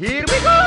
Here we go!